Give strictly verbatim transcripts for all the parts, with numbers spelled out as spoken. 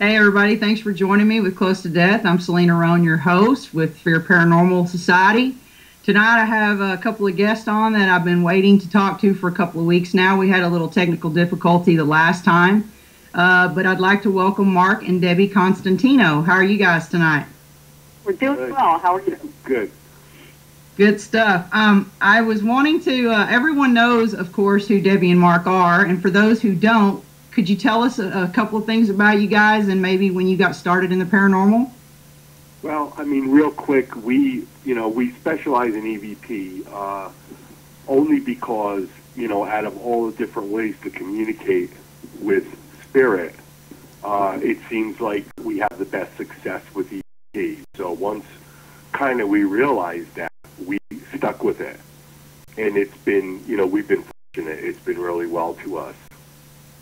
Hey, everybody. Thanks for joining me with Close to Death. I'm Selena Roane, your host with Fear Paranormal Society. Tonight, I have a couple of guests on that I've been waiting to talk to for a couple of weeks now. We had a little technical difficulty the last time, uh, but I'd like to welcome Mark and Debbie Constantino. How are you guys tonight? We're doing good. Well. How are you? Good. Good stuff. Um, I was wanting to, uh, everyone knows, of course, who Debbie and Mark are, and for those who don't, could you tell us a, a couple of things about you guys and maybe when you got started in the paranormal? Well, I mean, real quick, we, you know, we specialize in E V P uh, only because, you know, out of all the different ways to communicate with spirit, uh, it seems like we have the best success with E V P. So once kind of we realized that, we stuck with it. And it's been, you know, we've been fortunate. It's been really well to us.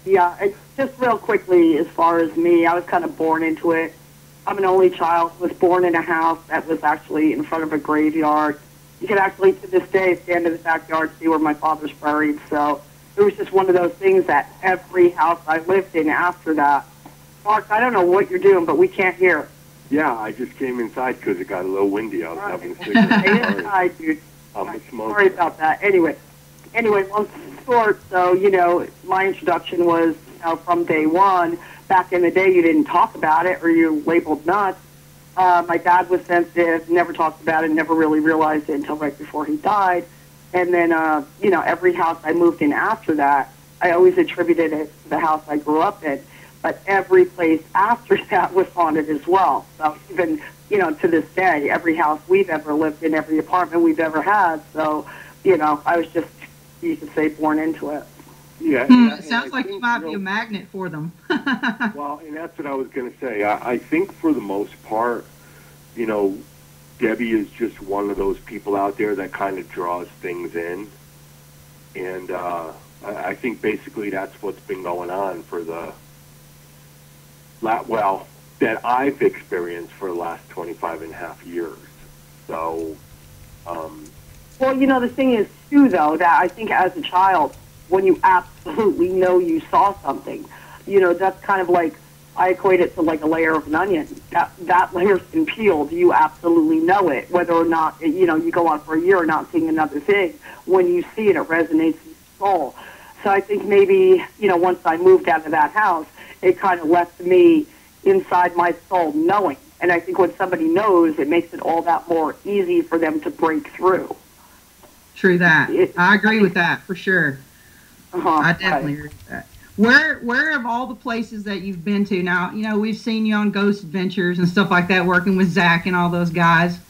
Yeah, it's just real quickly, as far as me, I was kind of born into it. I'm an only child, was born in a house that was actually in front of a graveyard. You could actually, to this day, stand in the backyard and see where my father's buried. So it was just one of those things that every house I lived in after that. Mark, I don't know what you're doing, but we can't hear. Yeah, I just came inside because it got a little windy. I was right. having a cigarette. Stay inside, dude. I'm a smoker. Sorry about that. Anyway, anyway, once... So, you know, my introduction was, you know, from day one. Back in the day, you didn't talk about it or you labeled nuts. Uh, my dad was sensitive, never talked about it, never really realized it until right before he died. And then, uh, you know, every house I moved in after that, I always attributed it to the house I grew up in. But every place after that was haunted as well. So even, you know, to this day, every house we've ever lived in, every apartment we've ever had. So, you know, I was just... you could say born into it. Yeah. Hmm, it sounds like you might be a magnet for them. Well, and that's what I was going to say. I, I think for the most part, you know, Debbie is just one of those people out there that kind of draws things in. And uh, I, I think basically that's what's been going on for the, well, that I've experienced for the last twenty-five and a half years. So, um, well, you know, the thing is, too, though, that I think as a child, when you absolutely know you saw something, you know, that's kind of like, I equate it to like a layer of an onion. That, that layer's been peeled. You absolutely know it, whether or not, you know, you go on for a year not seeing another thing. When you see it, it resonates in your soul. So I think maybe, you know, once I moved out of that house, it kind of left me inside my soul knowing. And I think when somebody knows, it makes it all that more easy for them to break through. True that. I agree with that for sure. Uh-huh, I definitely right. agree with that. Where, where of all the places that you've been to now, you know, we've seen you on Ghost Adventures and stuff like that, working with Zach and all those guys.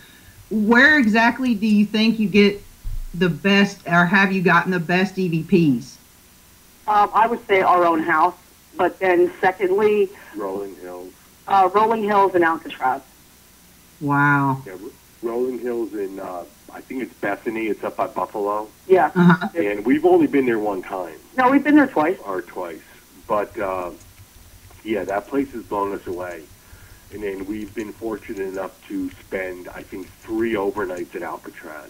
Where exactly do you think you get the best, or have you gotten the best E V Ps? Um, I would say our own house, but then secondly, Rolling Hills. Uh, Rolling Hills and Alcatraz. Wow. Yeah, Rolling Hills and. Uh, I think it's Bethany. It's up by Buffalo. Yeah. Uh-huh. And we've only been there one time. No, we've been there twice. Or twice. But, uh, yeah, that place has blown us away. And then we've been fortunate enough to spend, I think, three overnights at Alcatraz.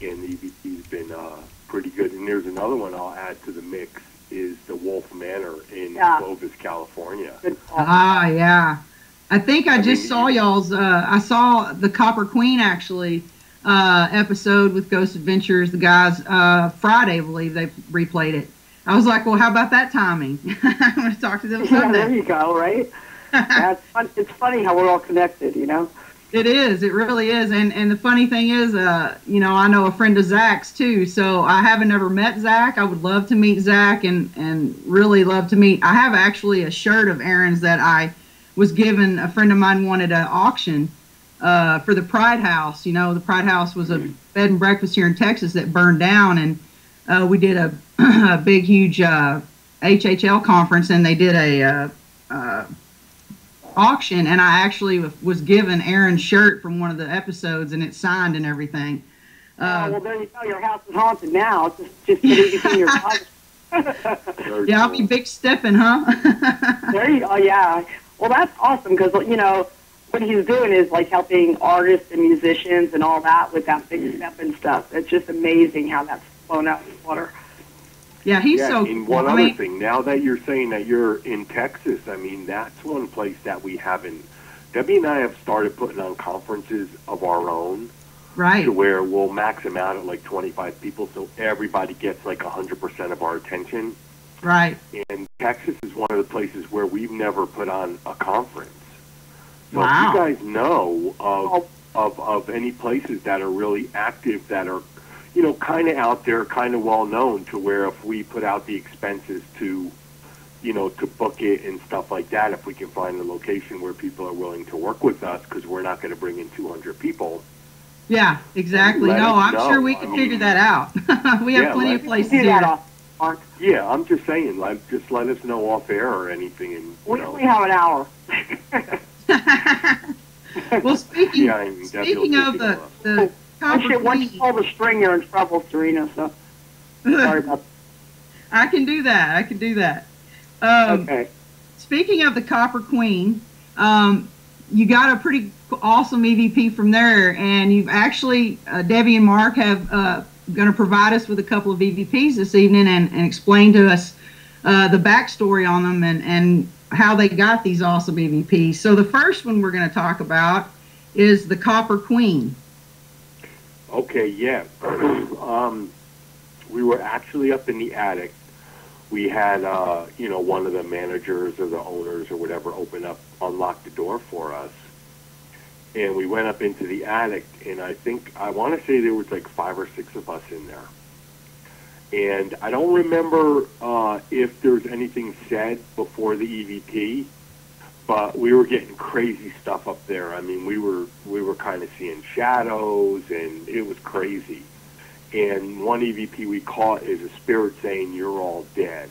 And E V P's been uh, pretty good. And there's another one I'll add to the mix is the Wolf Manor in yeah. Clovis, California. Ah, yeah. I think I, I just mean, saw y'all's, uh, I saw the Copper Queen, actually, uh episode with Ghost Adventures. The guys uh Friday, I believe, they replayed it. I was like, well, how about that timing? I'm going to talk to them yeah, there you go. Right. Yeah, it's, fun. It's funny how we're all connected, you know. It is, it really is. And and the funny thing is, uh you know, I know a friend of Zach's too, so I haven't ever met Zach. I would love to meet Zach, and and really love to meet. I have actually a shirt of Aaron's that I was given. A friend of mine wanted an auction Uh, for the Pride House. You know, the Pride House was a bed and breakfast here in Texas that burned down, and uh, we did a, a big, huge uh, H H L conference, and they did a uh, uh, auction, and I actually was given Aaron's shirt from one of the episodes, and it's signed and everything. Uh, oh, well, there you go. Your house is haunted now. Just, just getting in your pocket. Yeah, I'll be big stepping, huh? There you go. Oh, yeah. Well, that's awesome because, you know, what he's doing is like helping artists and musicians and all that with that big step and stuff. It's just amazing how that's blown out in the water. Yeah, he's yeah, so cool. And one I other mean, thing, now that you're saying that you're in Texas, I mean, that's one place that we haven't. Debbie and I have started putting on conferences of our own. Right. To where we'll max them out at like twenty-five people, so everybody gets like one hundred percent of our attention. Right. And Texas is one of the places where we've never put on a conference. So wow. If you guys know of, of, of any places that are really active, that are, you know, kind of out there, kind of well known, to where if we put out the expenses to, you know, to book it and stuff like that, if we can find a location where people are willing to work with us, because we're not going to bring in two hundred people. Yeah, exactly. No, I'm know. sure we can I mean, figure that out. we have yeah, plenty of places to do that. Off, Mark. Yeah, I'm just saying, like, just let us know off air or anything. And, we only have an hour. Well, speaking, yeah, I mean, speaking of the, the Actually, once you pull the string, you're in trouble, Serena, so sorry about that. I can do that. I can do that. Um, okay. Speaking of the Copper Queen, um, you got a pretty awesome E V P from there, and you've actually, uh, Debbie and Mark have uh, going to provide us with a couple of E V Ps this evening and, and explain to us uh, the backstory on them and, and how they got these awesome E V Ps. So the first one we're going to talk about is the Copper Queen. Okay, yeah. um, we were actually up in the attic. We had, uh, you know, one of the managers or the owners or whatever open up, unlock the door for us. And we went up into the attic, and I think, I want to say there was like five or six of us in there. And I don't remember uh, if there was anything said before the E V P, but we were getting crazy stuff up there. I mean, we were we were kind of seeing shadows, and it was crazy. And one E V P we caught is a spirit saying, "You're all dead."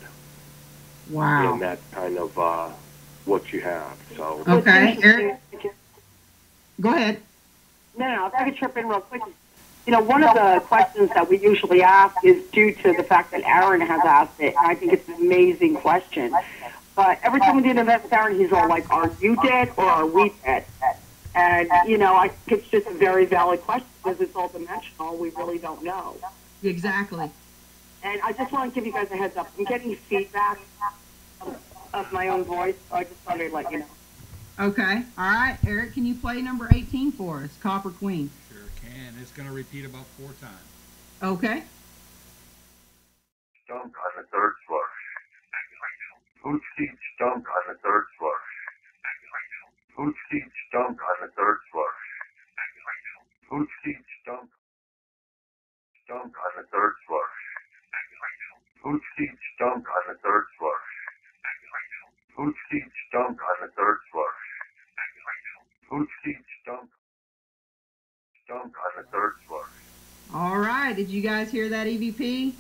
Wow. And that's kind of uh, what you have. So okay, Aaron, go ahead. No, no, if I could chip in real quick. You know, one of the questions that we usually ask is due to the fact that Aaron has asked it. I think it's an amazing question. But every time we did an event with Aaron, he's all like, "Are you dead or are we dead?" And, you know, I think it's just a very valid question because it's all dimensional. We really don't know. Exactly. And I just want to give you guys a heads up. I'm getting feedback of, of my own voice, so I just wanted to let you know. Okay. All right. Eric, can you play number eighteen for us, Copper Queen? Sure can. It's going to repeat about four times. Okay. Stunk on the third floor. Who's seen stunk on the third floor? Who's seen stunk on the third floor? Who's seen stunk? Stunk on the third floor. Who's seen stunk on the third floor? Who's seen stunk on the third floor? Who's seen stunk? Stunk on the third floor. All right. Did you guys hear that E V P?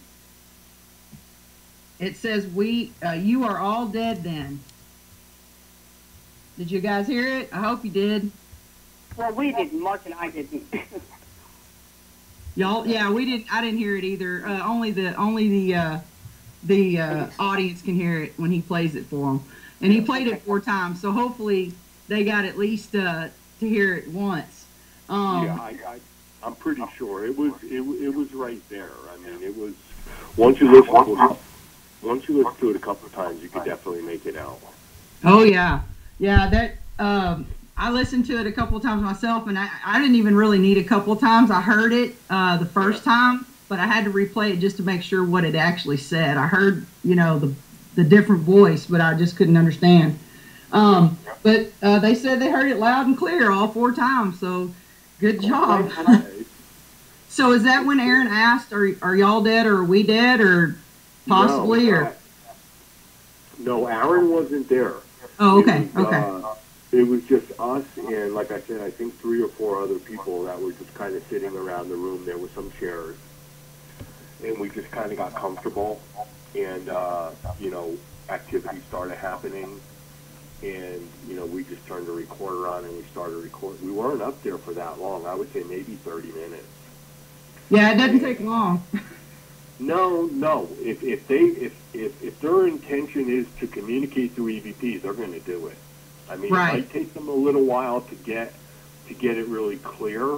It says, "We, uh, you are all dead then." Did you guys hear it? I hope you did. Well, we didn't. Mark and I didn't. Y'all, yeah, we didn't. I didn't hear it either. Uh, only the only the uh, the uh, audience can hear it when he plays it for them. And he played it four times, so hopefully they got at least uh, to hear it once. Um, yeah, I, I, I'm pretty sure it was it, it was right there. I mean, it was once you listen to it. Once you listen to it a couple of times, you can definitely make it out. Oh yeah, yeah. That um, I listened to it a couple of times myself, and I, I didn't even really need a couple of times. I heard it uh, the first time, but I had to replay it just to make sure what it actually said. I heard, you know, the the different voice, but I just couldn't understand. Um, but uh, they said they heard it loud and clear all four times. So good job. So is that when Aaron asked, "Are are y'all dead, or are we dead, or?" Possibly, no, or uh, no, Aaron wasn't there. Oh, okay, it was, okay. Uh, it was just us, and like I said, I think three or four other people that were just kind of sitting around the room. There were some chairs, and we just kind of got comfortable, and uh, you know, activity started happening, and you know, we just turned the recorder on and we started recording. We weren't up there for that long. I would say maybe thirty minutes. Yeah, it doesn't and, take long. No, no. If if they if, if if their intention is to communicate through E V Ps, they're going to do it. I mean, right. It might take them a little while to get to get it really clear,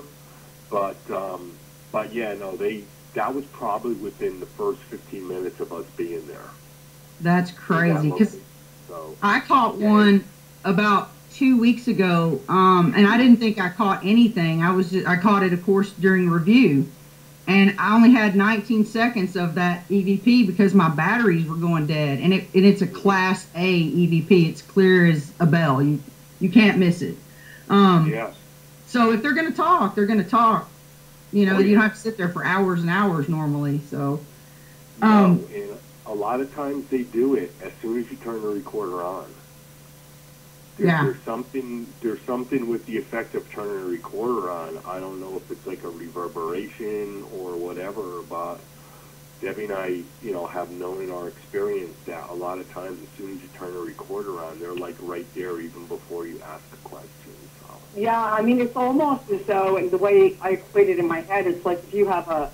but um, but yeah, no, they that was probably within the first fifteen minutes of us being there. That's crazy, because so, I caught yeah. one about two weeks ago, um, and I didn't think I caught anything. I was just, I caught it, of course, during review, and I only had nineteen seconds of that E V P because my batteries were going dead, and, it, and it's a Class A E V P. It's clear as a bell. You, you can't miss it. Um, yes. So if they're going to talk, they're going to talk. You know, oh, yeah. you don't have to sit there for hours and hours normally. So, um, no, and a lot of times they do it as soon as you turn the recorder on. There, yeah. There's something, there's something with the effect of turning the recorder on. I don't know if it's like a reverberation or whatever, but Debbie and I, you know, have known in our experience that a lot of times as soon as you turn the recorder on, they're like right there even before you ask a question. Yeah, I mean, it's almost as though, and the way I equate it in my head, it's like if you have a,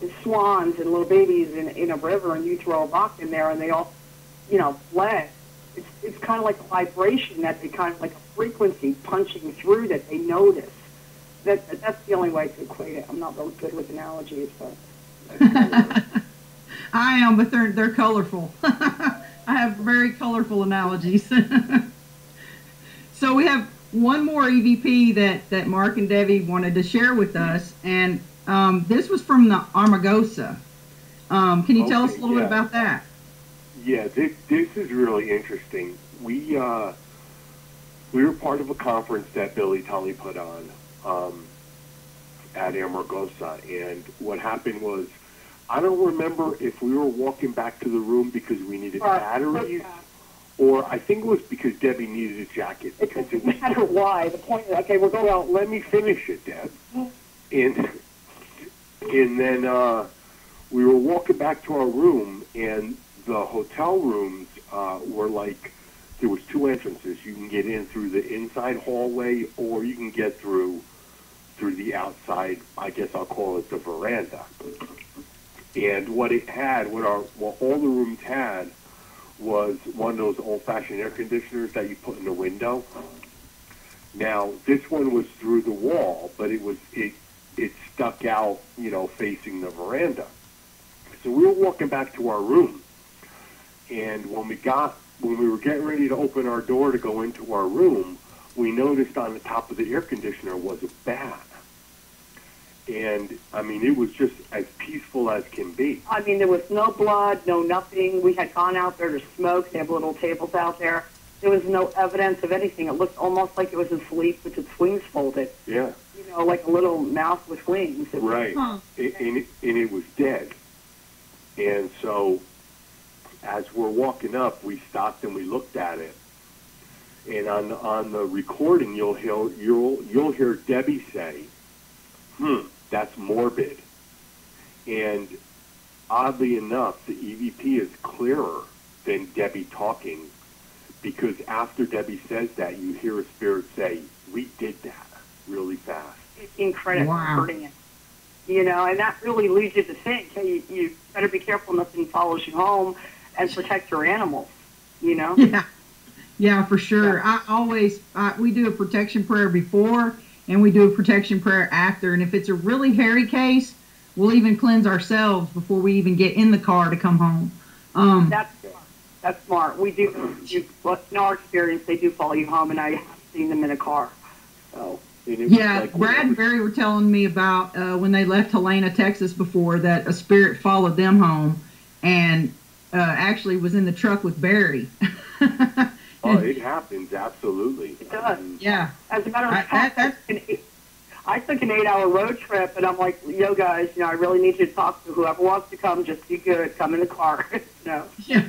the swans and little babies in, in a river and you throw a rock in there and they all, you know, bled. It's, it's kind of like a vibration that they kind of like a frequency punching through that they notice. That, that That's the only way to equate it. I'm not really good with analogies, but... I am, but they're, they're colorful. I have very colorful analogies. So we have... one more E V P that, that Mark and Debbie wanted to share with us, and um, this was from the Amargosa. Um, can you okay, tell us a little yeah. bit about that? Yeah, this, this is really interesting. We uh, we were part of a conference that Billy Tully put on um, at Amargosa, and what happened was, I don't remember if we were walking back to the room because we needed uh, batteries, okay. or I think it was because Debbie needed a jacket. It doesn't matter why. The point is, okay, we're going out. Let me finish it, Deb. And and then uh, we were walking back to our room, and the hotel rooms uh, were like, there was two entrances. You can get in through the inside hallway, or you can get through through the outside, I guess I'll call it the veranda. And what it had, what, our, what all the rooms had, was one of those old-fashioned air conditioners that you put in the window. Now, this one was through the wall, but it was it it stuck out, you know, facing the veranda. So we were walking back to our room, and when we got when we were getting ready to open our door to go into our room, we noticed on the top of the air conditioner was a bat. And, I mean, it was just as peaceful as can be. I mean, there was no blood, no nothing. We had gone out there to smoke. They have little tables out there. There was no evidence of anything. It looked almost like it was asleep with its wings folded. Yeah. You know, like a little mouse with wings. It right. Was, huh. it, and, it, and it was dead. And so as we're walking up, we stopped and we looked at it. And on, on the recording, you'll hear, you'll, you'll hear Debbie say, hmm, that's morbid. And oddly enough, the E V P is clearer than Debbie talking, because after Debbie says that, you hear a spirit say, we did that really fast. Incredible. Wow. You know, and that really leads you to think, hey, you, you better be careful nothing follows you home and protect your animals, you know? Yeah, yeah, for sure. Yeah. I always, I, we do a protection prayer before, and we do a protection prayer after. And if it's a really hairy case, we'll even cleanse ourselves before we even get in the car to come home. Um, that's smart. That's smart. We do, you, in our experience, they do follow you home, and I have seen them in a car. So yeah, like, Brad and Barry were telling me about uh, when they left Helena, Texas before, that a spirit followed them home and uh, actually was in the truck with Barry. Oh, it happens, absolutely. It does. Um, yeah. As a matter of fact, I, I, I, eight, I took an eight-hour road trip, and I'm like, yo, guys, you know, I really need you to talk to whoever wants to come. Just be good. Come in the car. No. Yeah.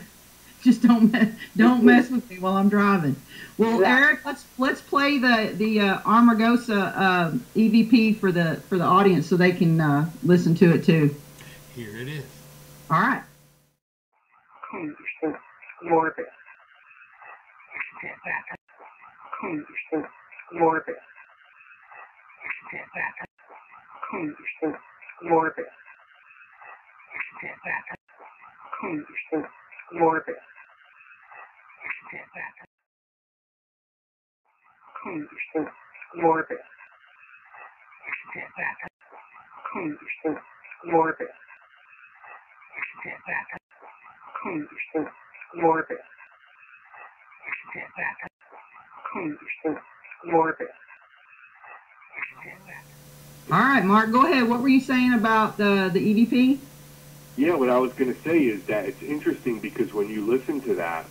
Just don't mess, don't mess with me while I'm driving. Well, yeah. Eric, let's let's play the the uh, Amargosa uh, E V P for the for the audience so they can uh, listen to it too. Here it is. All right. Oh, you're so morbid. You're so morbid. You're so morbid. You're so morbid. You're so morbid. You're so morbid, constant morbid, constant morbid. All right, Mark, go ahead. What were you saying about the, the E V P? Yeah, what I was going to say is that it's interesting because when you listen to that,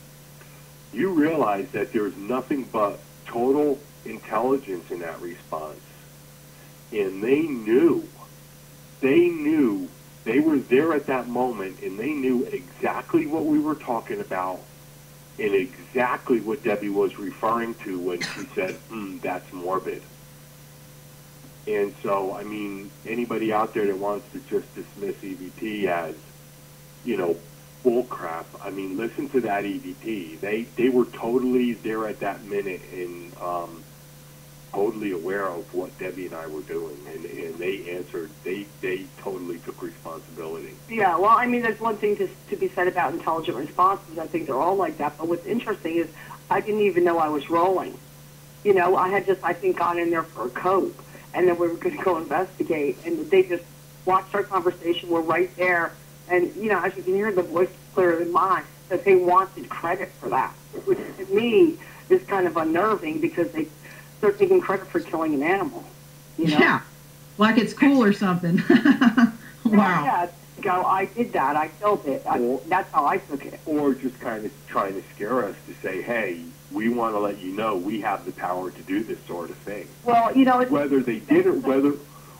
you realize that there's nothing but total intelligence in that response. And they knew, they knew, they were there at that moment, and they knew exactly what we were talking about and exactly what Debbie was referring to when she said, mm, that's morbid. And so, I mean, anybody out there that wants to just dismiss E V P as, you know, bull crap, I mean, listen to that E V P. They they were totally there at that minute and um, totally aware of what Debbie and I were doing. And, and they answered, they, they totally took responsibility. Yeah, well, I mean, there's one thing to, to be said about intelligent responses. I think they're all like that. But what's interesting is I didn't even know I was rolling. You know, I had just, I think, gone in there for a coke. And then we were going to go investigate, and they just watched our conversation. We're right there, and you know, as you can hear, the voice is clearer than mine. That they wanted credit for that, which to me is kind of unnerving because they they're taking credit for killing an animal. You know? Yeah, like it's cool or something. Wow. Yeah, go. I did that. I killed it. I, or, that's how I took it. Or just kind of trying to scare us to say, hey, we want to let you know we have the power to do this sort of thing. Well, you know, it's, whether they did or whether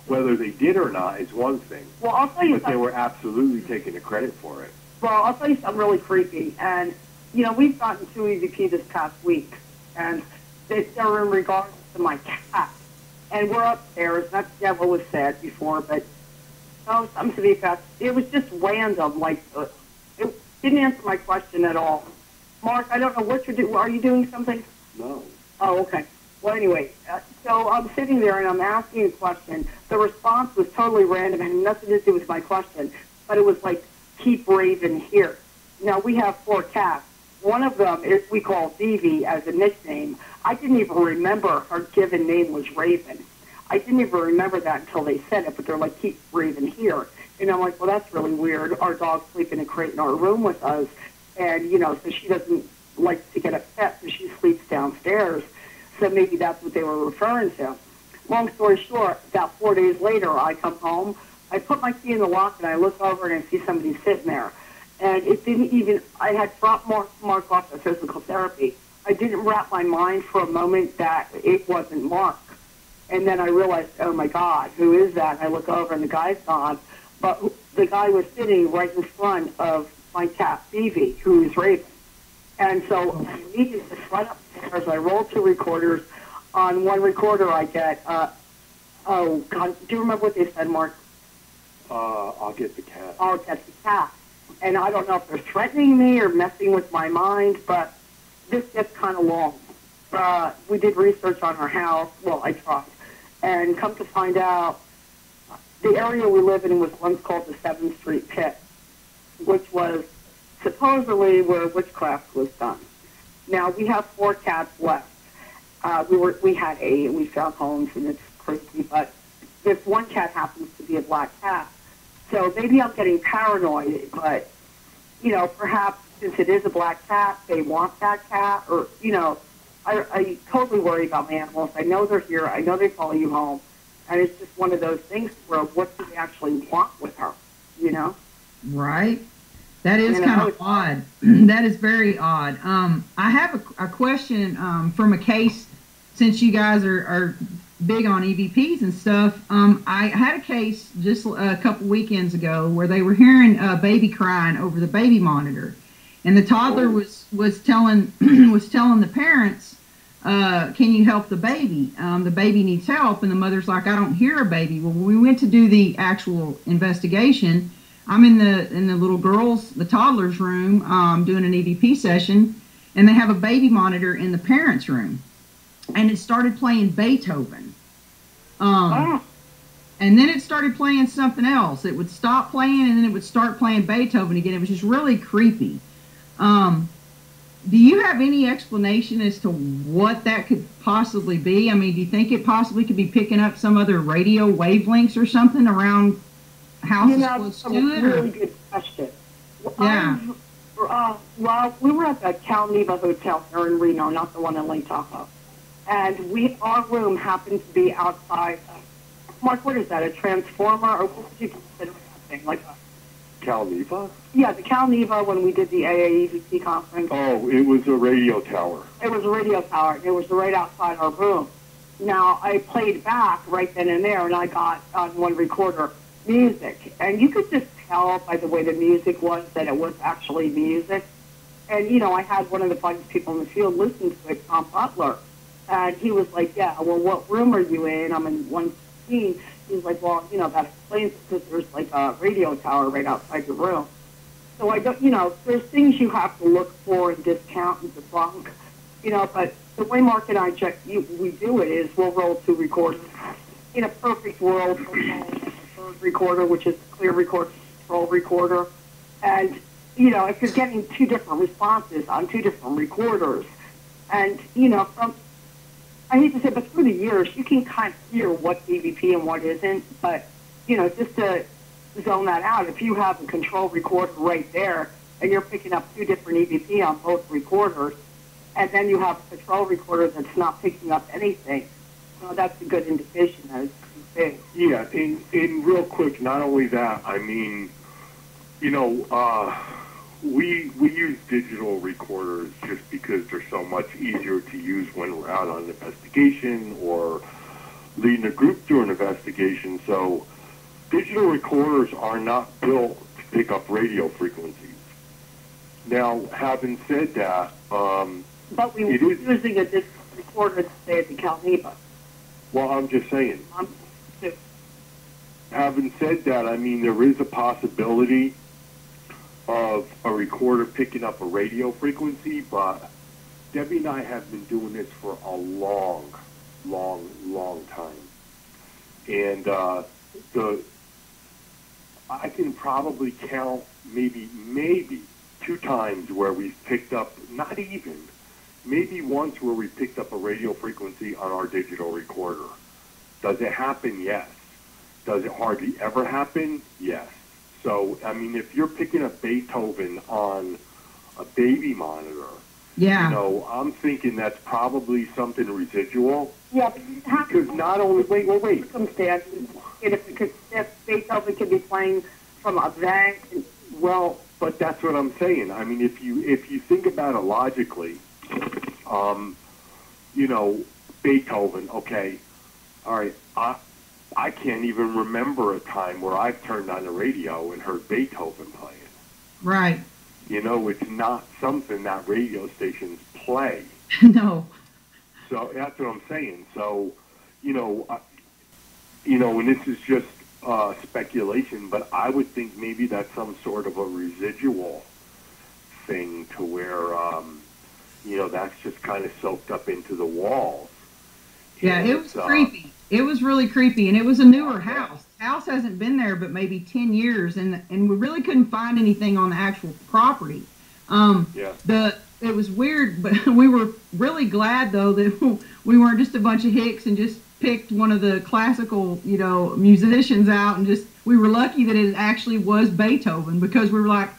whether they did or not is one thing. Well, I'll tell you but something. They were absolutely taking the credit for it. Well, I'll tell you something really creepy, and you know, we've gotten two E V P this past week, and they, they're in regards to my cat, and we're upstairs. That's yeah, what was said before, but oh, something to the effect. It was just random, like uh, it didn't answer my question at all. Mark, I don't know what you're doing. Are you doing something? No. Oh, okay. Well, anyway, uh, so I'm sitting there and I'm asking a question. The response was totally random and had nothing to do with my question, but it was like, keep Raven here. Now, we have four cats. One of them is we call Vivi as a nickname. I didn't even remember her given name was Raven. I didn't even remember that until they said it, but they're like, keep Raven here. And I'm like, well, that's really weird. Our dogs sleep in a crate in our room with us. And, you know, so she doesn't like to get upset, so she sleeps downstairs. So maybe that's what they were referring to. Long story short, about four days later, I come home. I put my key in the lock, and I look over, and I see somebody sitting there. And it didn't even, I had dropped Mark, Mark off at physical therapy. I didn't wrap my mind for a moment that it wasn't Mark. And then I realized, oh, my God, who is that? And I look over, and the guy's gone. But the guy was sitting right in front of my cat, Phoebe, who is Raven. And so I immediately run upstairs. I roll two recorders. On one recorder, I get, uh, oh, God, do you remember what they said, Mark? Uh, I'll get the cat. I'll get the cat. And I don't know if they're threatening me or messing with my mind, but this gets kind of long. Uh, we did research on our house. Well, I tried. And come to find out, the area we live in was once called the seventh street Pit, which was supposedly where witchcraft was done. Now, we have four cats left. Uh, we were we had eight, and we found homes, and it's crazy, but this one cat happens to be a black cat. So maybe I'm getting paranoid, but, you know, perhaps since it is a black cat, they want that cat, or, you know, I, I totally worry about my animals. I know they're here. I know they follow you home, and it's just one of those things where what do they actually want with her, you know? Right. That is kind of odd. That is very odd. Um, I have a, a question um, from a case, since you guys are, are big on E V Ps and stuff. Um, I had a case just a couple weekends ago where they were hearing a baby crying over the baby monitor. And the toddler was, was telling was telling the parents, uh, can you help the baby? Um, the baby needs help. And the mother's like, I don't hear a baby. Well, when we went to do the actual investigation, I'm in the in the little girls, the toddler's room, um, doing an E V P session, and they have a baby monitor in the parents' room, and it started playing Beethoven, um, ah. and then it started playing something else. It would stop playing, and then it would start playing Beethoven again. It was just really creepy. Um, do you have any explanation as to what that could possibly be? I mean, do you think it possibly could be picking up some other radio wavelengths or something around how you know, that's a really good question. Well, yeah. Uh, well, we were at the Cal Neva Hotel here in Reno, not the one in Lake Tahoe. And we, our room happened to be outside. Uh, Mark, what is that, a transformer? Or what would you consider that thing? Like a Cal Neva? Yeah, the Cal Neva when we did the A A E V P conference. Oh, it was a radio tower. It was a radio tower. It was right outside our room. Now, I played back right then and there, and I got on one recorder music. And you could just tell by the way the music was that it was actually music. And, you know, I had one of the finest people in the field listen to it, Tom Butler. And he was like, yeah, well, what room are you in? I'm in one sixteen. He was like, well, you know, that explains it because there's like a radio tower right outside your room. So I don't, you know, there's things you have to look for and discount and debunk, you know, but the way Mark and I check, you, we do it is we'll roll two recorders. In a perfect world, we'll roll a third recorder, which is a clear recorder, roll recorder. And, you know, if you're getting two different responses on two different recorders, and, you know, from, I hate to say, but through the years, you can kind of hear what's E V P and what isn't. But, you know, just to zone that out, if you have a control recorder right there, and you're picking up two different E V P on both recorders, and then you have a control recorder that's not picking up anything. Well, that's a good indication that it's too big. Yeah, and, and real quick, not only that, I mean, you know, uh, we we use digital recorders just because they're so much easier to use when we're out on an investigation or leading a group through an investigation. So digital recorders are not built to pick up radio frequencies. Now, having said that, um, but we were using a digital recorder to stay at the Cal Neva. Well, I'm just saying. Um, having said that, I mean, there is a possibility of a recorder picking up a radio frequency, but Debbie and I have been doing this for a long, long, long time. And uh, the I can probably count maybe, maybe two times where we've picked up, not even, maybe once where we picked up a radio frequency on our digital recorder. Does it happen? Yes. Does it hardly ever happen? Yes. So, I mean, if you're picking up Beethoven on a baby monitor, yeah, you know, I'm thinking that's probably something residual. Yeah, but you have because to not only, wait, wait, wait. Circumstances, if, if Beethoven could be playing from a bank, well, but that's what I'm saying. I mean, if you if you think about it logically, um, you know, Beethoven, okay, all right, I, I can't even remember a time where I've turned on the radio and heard Beethoven playing. Right. You know, it's not something that radio stations play. No. So that's what I'm saying. So, you know, I, you know, and this is just Uh, speculation, but I would think maybe that's some sort of a residual thing to where, um, you know, that's just kind of soaked up into the walls. Yeah, and it was uh, creepy. It was really creepy, and it was a newer house. House hasn't been there but maybe ten years, and and we really couldn't find anything on the actual property. Um, yeah. The it was weird, but we were really glad though that we weren't just a bunch of hicks and just picked one of the classical, you know, musicians out, and just we were lucky that it actually was Beethoven, because we were like,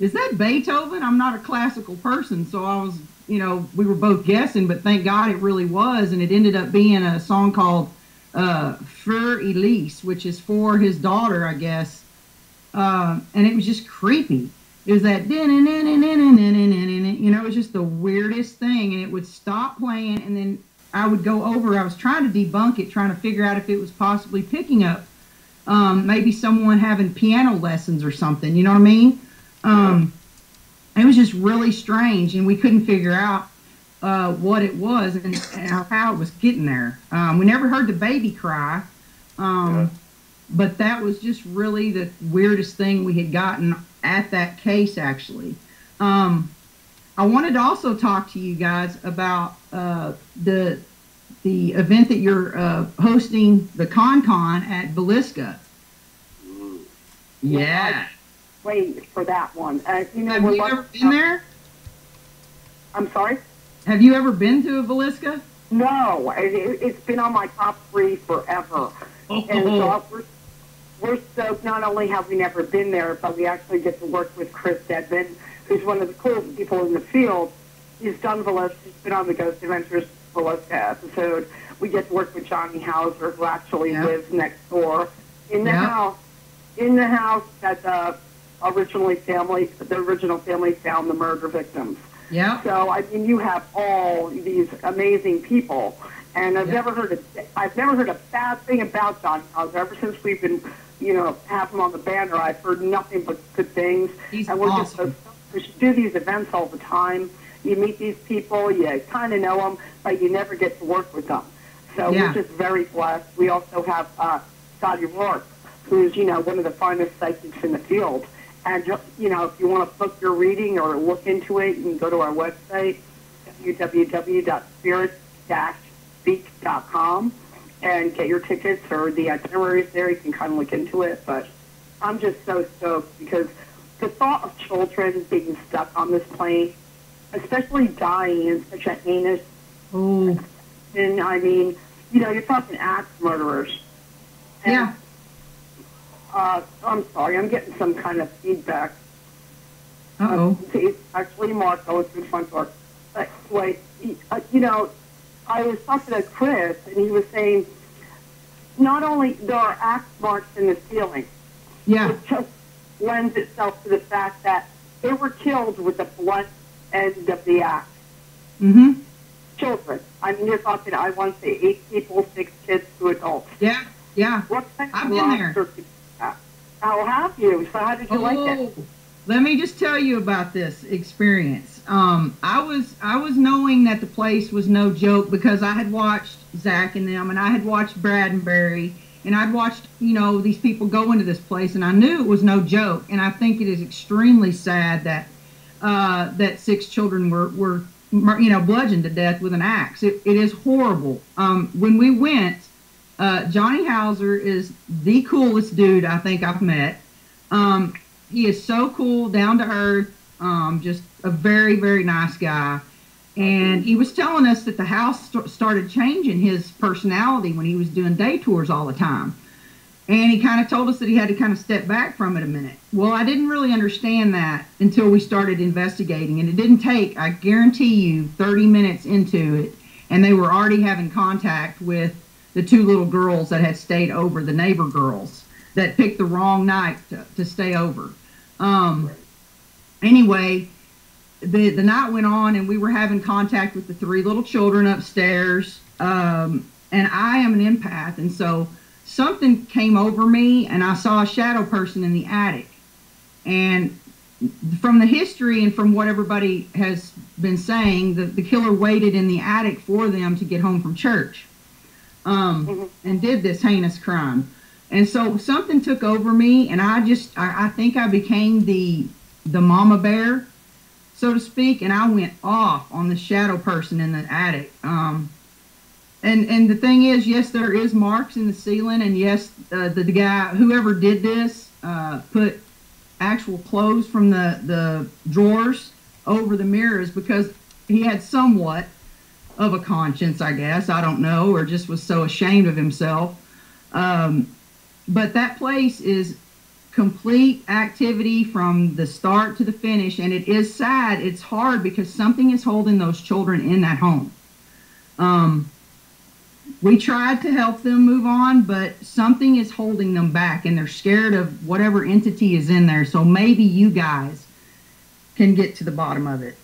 is that Beethoven? I'm not a classical person, so I was, you know, we were both guessing, but thank God it really was, and it ended up being a song called uh, "Für Elise," which is for his daughter, I guess, uh, and it was just creepy. It was that, you know, it was just the weirdest thing, and it would stop playing, and then I would go over, I was trying to debunk it, trying to figure out if it was possibly picking up um, maybe someone having piano lessons or something, you know what I mean? Um, it was just really strange, and we couldn't figure out uh, what it was and, and how it was getting there. Um, we never heard the baby cry, um, yeah. but that was just really the weirdest thing we had gotten at that case, actually. Um, I wanted to also talk to you guys about uh, the the event that you're uh, hosting, the Con-Con at Villisca. Yeah. Wait for that one. Uh, you know, Have you ever been there? I'm sorry? Have you ever been to a Villisca? No. It, it's been on my top three forever. Oh. And so we're, We're stoked not only have we never been there, but we actually get to work with Chris Edmund, who's one of the coolest people in the field. He's done Villisca. He's been on the Ghost Adventures Villisca episode. We get to work with Johnny Hauser, who actually yep. lives next door in the yep. house. In the house that the originally family, the original family found the murder victims. Yeah. So I mean, you have all these amazing people, and I've yep. never heard a, I've never heard a bad thing about Johnny Hauser ever since we've been, you know, have him on the banner. I've heard nothing but good things. He's and we're awesome. Just so, we should do these events all the time. You meet these people, you kind of know them, but you never get to work with them. So yeah. we're just very blessed. We also have uh, Scotty Rourke, who's, you know, one of the finest psychics in the field. And, you know, if you want to book your reading or look into it, you can go to our website, w w w dot spirit dash speak dot com, and get your tickets or the itineraries there. You can kind of look into it. But I'm just so stoked because the thought of children being stuck on this plane, especially dying in such a heinous mm. and I mean, you know, you're talking axe murderers. And, yeah. Uh, I'm sorry, I'm getting some kind of feedback. Uh-oh. Uh, it's actually Mark going through the front door. But anyway, he, uh, you know, I was talking to Chris, and he was saying, not only there are axe marks in the ceiling, yeah. it just lends itself to the fact that they were killed with the blunt end of the axe. Mm-hmm. Children. I mean, you're talking, I want to say, eight people, six kids, two adults. Yeah, yeah. What kind of I've been there. I'll have you. So how did you oh, like it? Let me just tell you about this experience. Um, I was I was knowing that the place was no joke because I had watched Zach and them, and I had watched Bradbury, and I'd watched, you know, these people go into this place, and I knew it was no joke. And I think it is extremely sad that uh, that six children were were you know bludgeoned to death with an axe. It it is horrible. Um, when we went. Uh, Johnny Hauser is the coolest dude I think I've met. Um, he is so cool, down to earth, um, just a very, very nice guy. And he was telling us that the house st started changing his personality when he was doing day tours all the time. And he kind of told us that he had to kind of step back from it a minute. Well, I didn't really understand that until we started investigating. And it didn't take, I guarantee you, thirty minutes into it. And they were already having contact with the two little girls that had stayed over, the neighbor girls that picked the wrong night to, to stay over. Um, anyway, the, the night went on and we were having contact with the three little children upstairs. Um, and I am an empath. And so something came over me and I saw a shadow person in the attic. And from the history and from what everybody has been saying, the, the killer waited in the attic for them to get home from church. Um, and did this heinous crime. And so something took over me, and I just, I, I think I became the, the mama bear, so to speak, and I went off on the shadow person in the attic. Um, and, and the thing is, yes, there is marks in the ceiling, and yes, uh, the, the guy, whoever did this, uh, put actual clothes from the, the drawers over the mirrors because he had somewhat of a conscience, I guess, I don't know, or just was so ashamed of himself. Um, but that place is complete activity from the start to the finish, and it is sad. It's hard because something is holding those children in that home. Um, we tried to help them move on, but something is holding them back, and they're scared of whatever entity is in there. So maybe you guys can get to the bottom of it.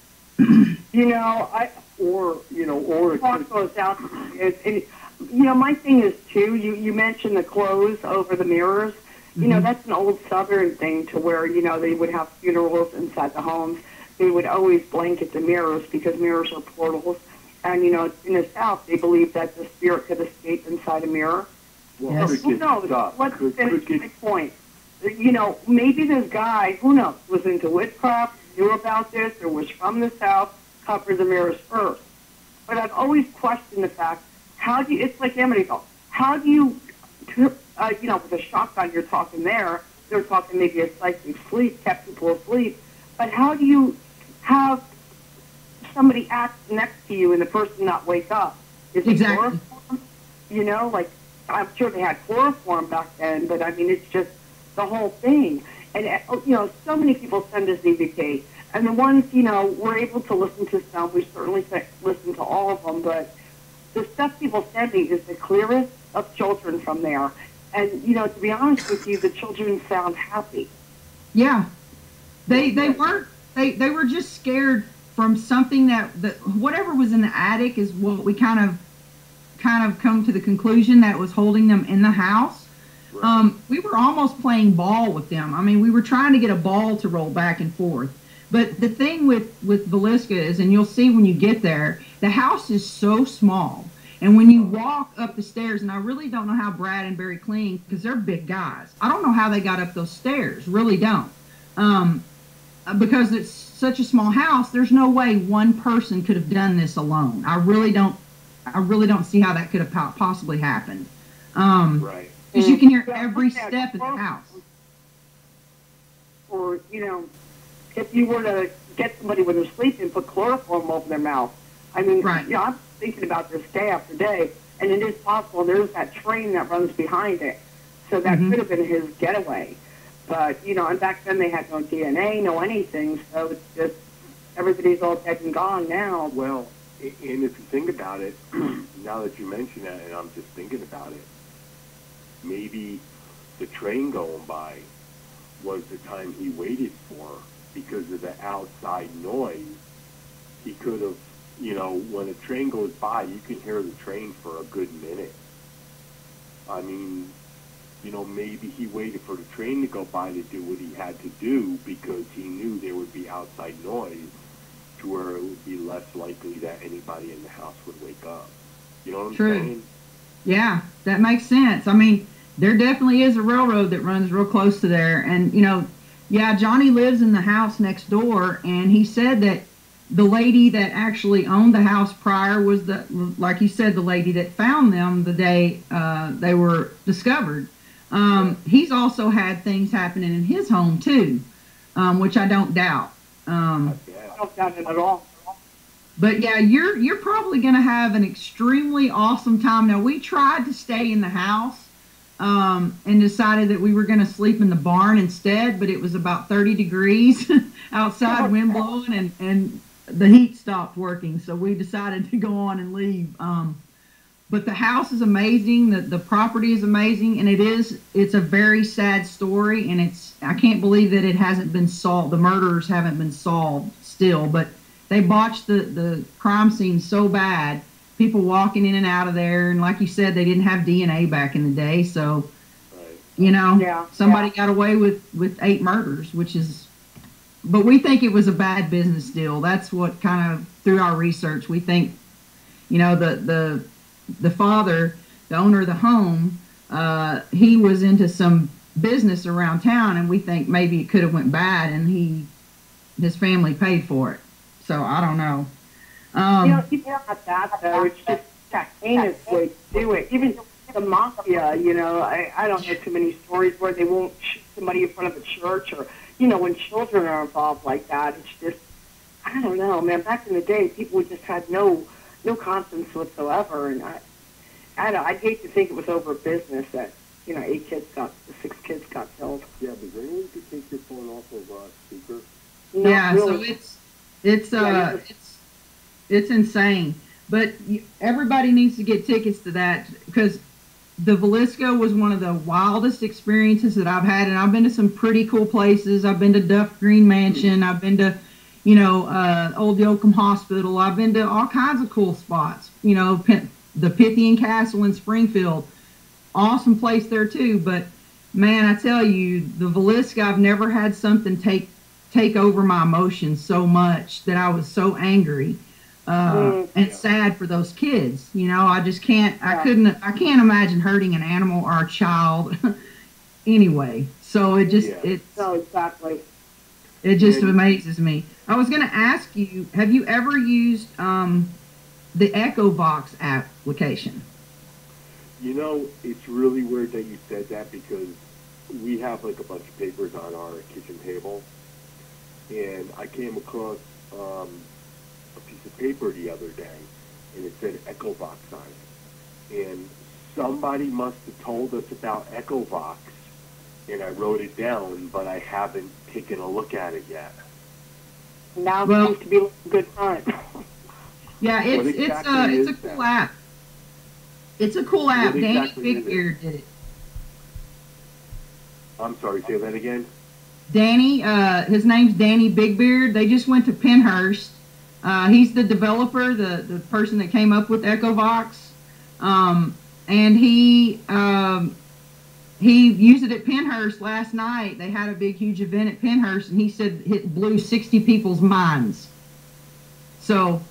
You know, I. Or, you know, or... Goes out. And, and, you know, my thing is, too, you, you mentioned the clothes over the mirrors. Mm-hmm. You know, that's an old Southern thing to where, you know, they would have funerals inside the homes. They would always blanket the mirrors because mirrors are portals. And, you know, in the South, they believe that the spirit could escape inside a mirror. Well, yes. Cricket, who knows? Stop. What's the point? You know, maybe this guy, who knows, was into witchcraft, knew about this, or was from the South, cover the mirrors first. But I've always questioned the fact, how do you, it's like Amityville, how do you, uh, you know, with a shotgun you're talking there, they're talking maybe a psychic sleep, kept people asleep, but how do you have somebody act next to you and the person not wake up? Is it exactly. Chloroform? You know, like, I'm sure they had chloroform back then, but I mean, it's just the whole thing. And, you know, so many people send us E V P. And the ones, you know, we're able to listen to some. We certainly listen to all of them. But the stuff people send me is the clearest of children from there. And, you know, to be honest with you, the children sound happy. Yeah. They they weren't. They, they were just scared from something that, that whatever was in the attic is what we kind of kind of come to the conclusion that was holding them in the house. Right. Um, we were almost playing ball with them. I mean, we were trying to get a ball to roll back and forth. But the thing with, with Villisca is, and you'll see when you get there, the house is so small. And when you walk up the stairs, and I really don't know how Brad and Barry Kling, because they're big guys. I don't know how they got up those stairs. Really don't. Um, because it's such a small house, there's no way one person could have done this alone. I really don't I really don't see how that could have possibly happened. Um, right. Because you can hear every step in the house. Or, you know, if you were to get somebody when they're sleeping, put chloroform over their mouth. I mean, right. You know, I'm thinking about this day after day, and it is possible there's that train that runs behind it. So that mm-hmm. could have been his getaway. But, you know, and back then they had no D N A, no anything, so it's just everybody's all dead and gone now. Well, and if you think about it, now that you mention that, and I'm just thinking about it, maybe the train going by was the time he waited for because of the outside noise. He could have, you know, when a train goes by, you can hear the train for a good minute. I mean, you know, maybe he waited for the train to go by to do what he had to do because he knew there would be outside noise to where it would be less likely that anybody in the house would wake up. You know what I'm True. saying? Yeah, that makes sense. I mean, there definitely is a railroad that runs real close to there. And, you know, yeah, Johnny lives in the house next door, and he said that the lady that actually owned the house prior was, the, like you said, the lady that found them the day uh, they were discovered. Um, he's also had things happening in his home, too, um, which I don't doubt. Um, I don't doubt it at all. But, yeah, you're, you're probably going to have an extremely awesome time. Now, we tried to stay in the house um, and decided that we were going to sleep in the barn instead, but it was about thirty degrees outside, wind blowing, and, and the heat stopped working. So we decided to go on and leave. Um But the house is amazing. The the property is amazing, and it is it's a very sad story. And it's I can't believe that it hasn't been solved. The murders haven't been solved still. But they botched the the crime scene so bad. People walking in and out of there, and like you said, they didn't have D N A back in the day. So, you know, yeah, somebody yeah. got away with with eight murders, which is. But we think it was a bad business deal. That's what kind of through our research we think, you know, the the. the father, the owner of the home, uh, he was into some business around town, and we think maybe it could have went bad, and he, his family paid for it. So I don't know. Um, you know, it's not that though. It's just that heinous way to do it. Even the mafia, you know, I, I don't know too many stories where they won't shoot somebody in front of a church, or you know, when children are involved like that. It's just, I don't know, man. Back in the day, people just had no. No conscience whatsoever, and I, I don't, I'd hate to think it was over business that, you know, eight kids got, six kids got killed. Yeah, but anyone could take your phone off of uh, speaker. Not yeah, really. So it's, it's, uh, yeah, it's, it's insane. But you, everybody needs to get tickets to that because the Villisca was one of the wildest experiences that I've had, and I've been to some pretty cool places. I've been to Duff Green Mansion. I've been to. You know, uh, Old Yoakum Hospital. I've been to all kinds of cool spots. You know, Pen the Pythian Castle in Springfield. Awesome place there, too. But, man, I tell you, the Villisca, I've never had something take take over my emotions so much that I was so angry uh, mm. and sad for those kids. You know, I just can't, I couldn't, I can't imagine hurting an animal or a child anyway. So it just, yeah. it's... Oh, exactly. It just amazes me. I was going to ask you, have you ever used um, the EchoVox application? You know, it's really weird that you said that because we have like a bunch of papers on our kitchen table. And I came across um, a piece of paper the other day, and it said EchoVox on it. And somebody must have told us about EchoVox, and I wrote it down, but I haven't taken a look at it yet. Now well, seems to be a good time. Yeah, it's exactly it's uh, it's a cool that? app. It's a cool app. Exactly Danny Bigbeard did it. I'm sorry, say that again. Danny, uh, his name's Danny Bigbeard. They just went to Pennhurst. Uh, he's the developer, the, the person that came up with EchoVox. Um, and he um, he used it at Pennhurst last night. They had a big, huge event at Pennhurst, and he said it blew sixty people's minds. So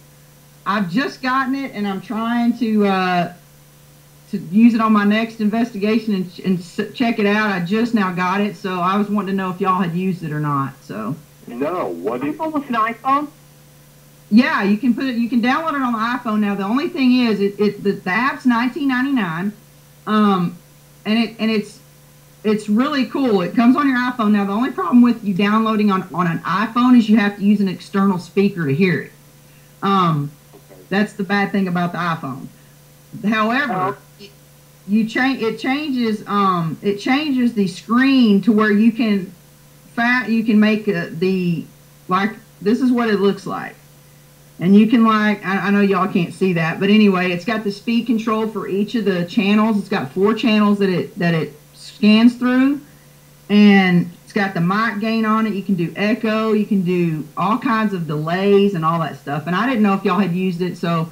I've just gotten it, and I'm trying to uh, to use it on my next investigation and, and check it out. I just now got it, so I was wanting to know if y'all had used it or not. So no, what is it? With an iPhone? Yeah, you can put it. You can download it on the iPhone now. The only thing is, it, it the, the app's nineteen ninety-nine, um, and it and it's it's really cool. It comes on your iPhone now. The only problem with you downloading on on an iPhone is you have to use an external speaker to hear it. Um, that's the bad thing about the iPhone. However, uh, it, you change it changes um it changes the screen to where you can fat you can make a, the like this is what it looks like. And you can like, I, I know y'all can't see that, but anyway, it's got the speed control for each of the channels. It's got four channels that it that it scans through, and it's got the mic gain on it. You can do echo, you can do all kinds of delays and all that stuff. And I didn't know if y'all had used it, so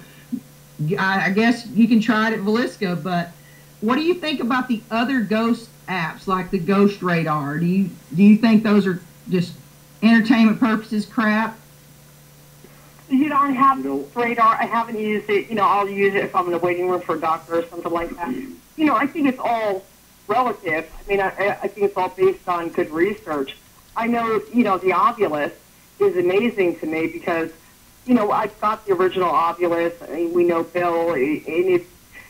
I, I guess you can try it at Villisca. But what do you think about the other ghost apps like the Ghost Radar? Do you do you think those are just entertainment purposes crap? You know, I have radar. I haven't used it. You know, I'll use it if I'm in a waiting room for a doctor or something like that. You know, I think it's all relative. I mean, I, I think it's all based on good research. I know, you know, the Ovulus is amazing to me because, you know, I've got the original Ovulus. I mean, we know Bill, and it's,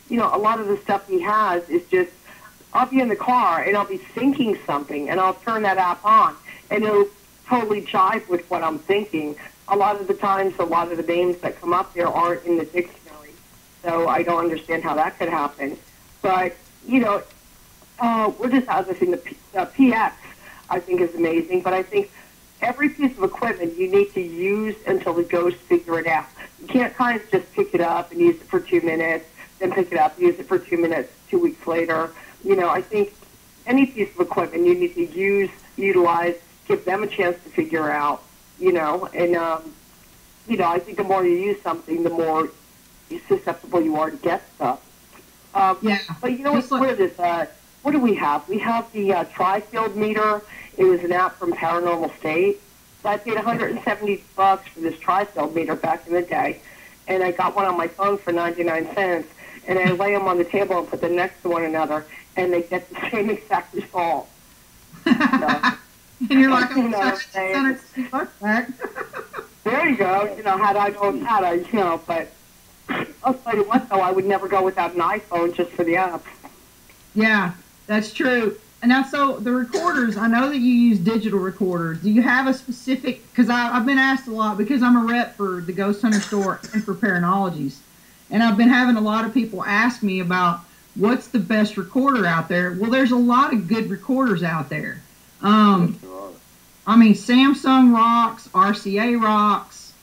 you know, a lot of the stuff he has is just, I'll be in the car and I'll be thinking something, and I'll turn that app on, and it'll totally jive with what I'm thinking. A lot of the times, a lot of the names that come up there aren't in the dictionary, so I don't understand how that could happen. But, you know, uh, we're just out of this thing. The P uh, P X, I think, is amazing, but I think every piece of equipment you need to use until the ghost figure it out. You can't kind of just pick it up and use it for two minutes, then pick it up, use it for two minutes, two weeks later. You know, I think any piece of equipment you need to use, utilize, give them a chance to figure out. You know, and, um, you know, I think the more you use something, the more susceptible you are to get stuff. Um, yeah. But, you know, what's like, weird is, uh, what do we have? We have the uh, TriField meter. It was an app from Paranormal State. So I paid one hundred seventy bucks for this TriField meter back in the day, and I got one on my phone for ninety-nine cents, and I lay them on the table and put them next to one another, and they get the same exact result. So, and you're like, I'm sorry, back. There you go. You know, had I known that, I, you know, but I'll tell you what, though, I would never go without an iPhone just for the app. Yeah, that's true. And now, so the recorders, I know that you use digital recorders. Do you have a specific, because I've been asked a lot, because I'm a rep for the Ghost Hunter Store and for Paranologies, and I've been having a lot of people ask me about what's the best recorder out there. Well, there's a lot of good recorders out there. Um, I mean, Samsung rocks, R C A rocks,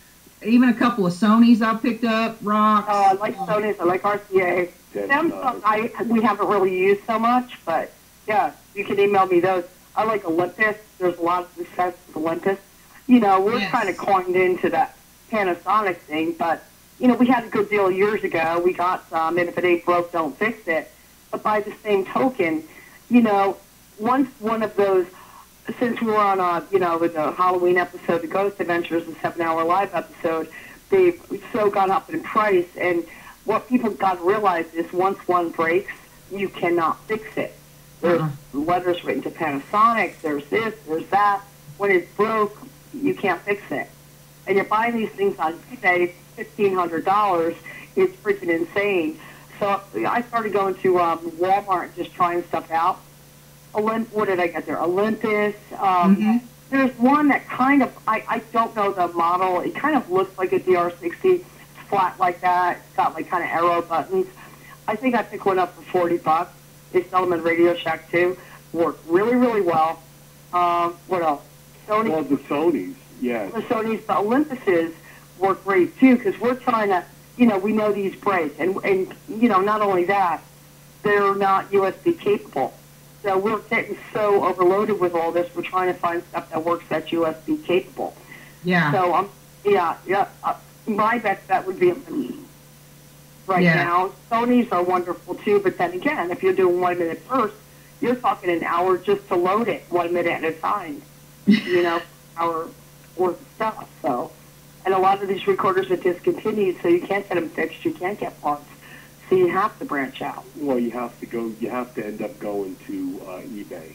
even a couple of Sonys I picked up rocks. Oh, I like Sonys, I like R C A. Samsung, I, we haven't really used so much, but yeah, you can email me those. I like Olympus. There's a lot of success with Olympus. You know, we're yes. kind of coined into that Panasonic thing, but, you know, we had a good deal years ago. We got some, and if it ain't broke, don't fix it. But by the same token, you know, once one of those... Since we were on a, you know, the Halloween episode, the Ghost Adventures, the seven-hour live episode, they've so gone up in price. And what people got to realize is once one breaks, you cannot fix it. There's uh-huh. letters written to Panasonic. There's this. There's that. When it's broke, you can't fix it. And you're buying these things on eBay, fifteen hundred dollars. It's freaking insane. So I started going to um, Walmart, just trying stuff out. What did I get there? Olympus. Um, mm-hmm. There's one that kind of, I, I don't know the model. It kind of looks like a D R sixty. It's flat like that. It's got like kind of arrow buttons. I think I picked one up for forty bucks. They sell them at Radio Shack too. Work really, really well. Uh, what else? Sony. Well, the Sonys, yeah. The Sonys, the Olympuses work great too, because we're trying to, you know, we know these break, and and you know, not only that, they're not U S B capable. So we're getting so overloaded with all this. We're trying to find stuff that works that's U S B capable. Yeah. So um, yeah, yeah. Uh, my best bet would be Olympus. Right yeah. now, Sonys are wonderful too. But then again, if you're doing one minute bursts, you're talking an hour just to load it, one minute at a time. You know, hour worth of stuff. So, and a lot of these recorders are discontinued, so you can't get them fixed. You can't get parts, so you have to branch out. Well, you have to go. You have to end up going to uh, eBay.